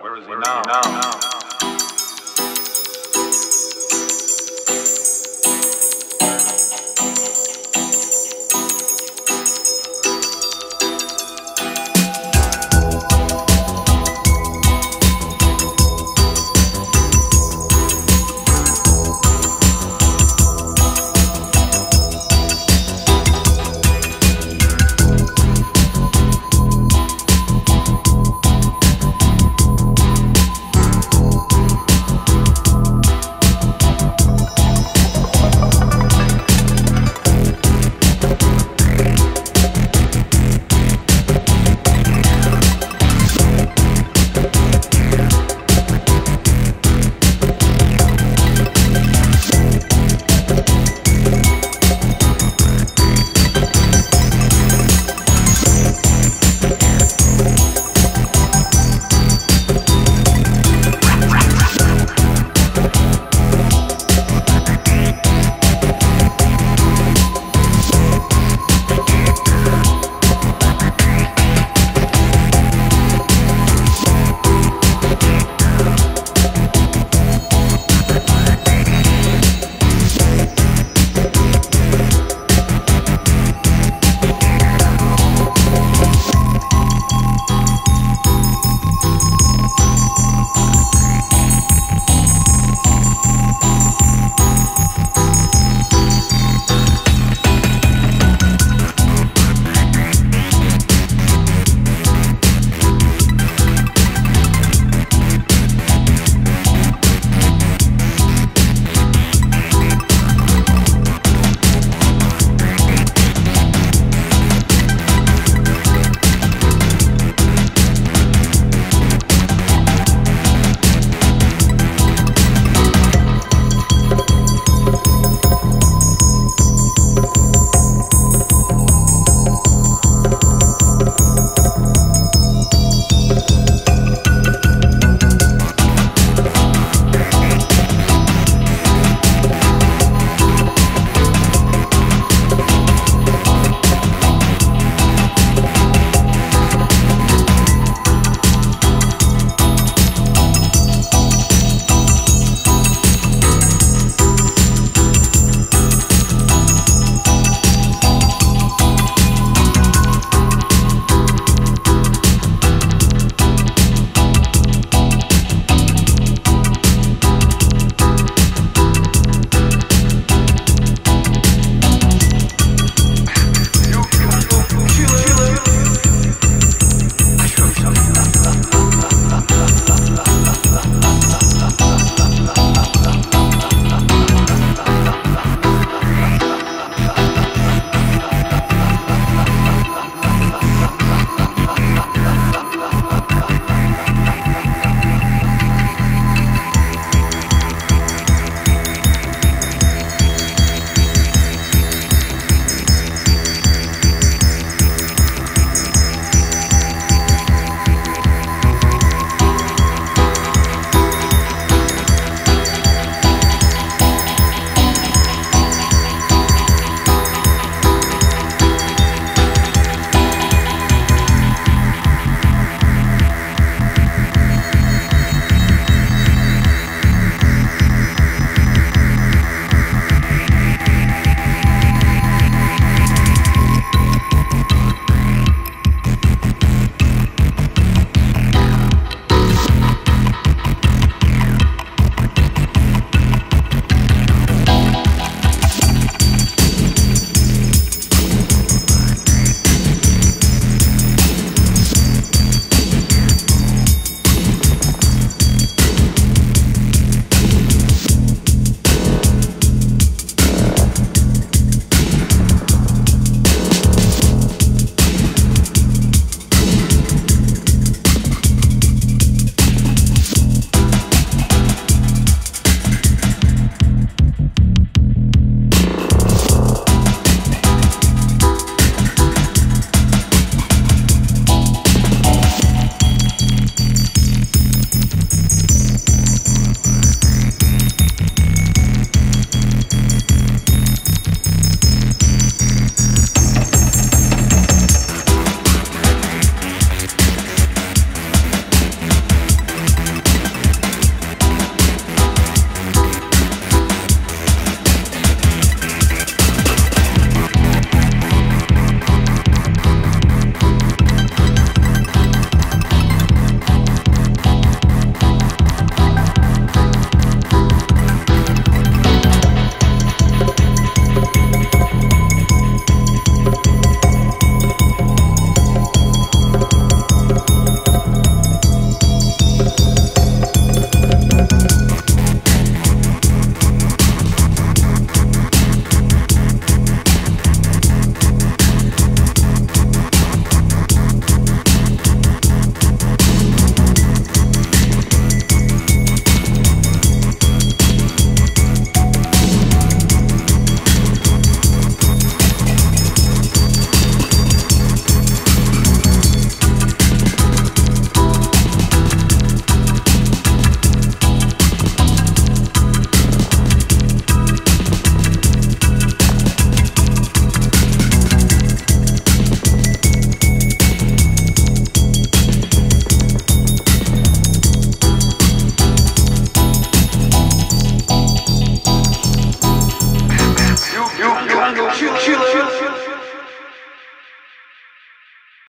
Where is he now?